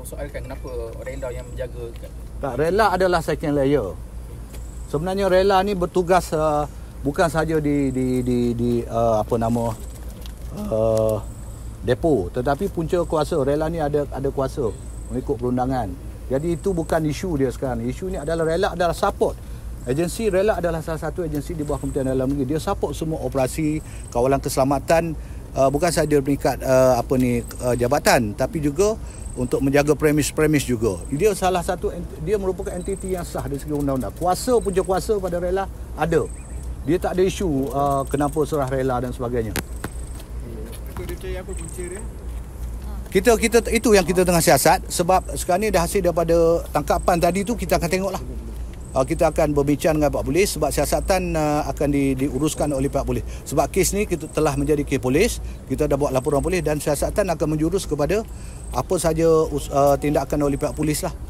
mempersoalkan kenapa RELA yang menjaga? Tak, RELA adalah second layer. Sebenarnya RELA ni bertugas bukan saja di depo, tetapi punca kuasa RELA ni ada kuasa mengikut perundangan. Jadi itu bukan isu dia sekarang. Isu ni adalah RELA adalah support. Agensi RELA adalah salah satu agensi di bawah Kementerian Dalam Negeri. Dia support semua operasi kawalan keselamatan, bukan sahaja peringkat jabatan, tapi juga untuk menjaga premis-premis juga. Dia salah satu, dia merupakan entiti yang sah dari segi undang-undang. Kuasa, punca kuasa pada RELA ada. Dia tak ada isu kenapa serah RELA dan sebagainya. Apa punca dia? Kita itu yang kita tengah siasat, sebab sekarang ni dah hasil daripada tangkapan tadi tu, kita akan tengoklah. Kita akan berbincang dengan pihak polis sebab siasatan akan diuruskan oleh pihak polis. Sebab kes ni kita telah menjadi kes polis, kita dah buat laporan polis dan siasatan akan menjurus kepada apa saja tindakan oleh pihak polis lah.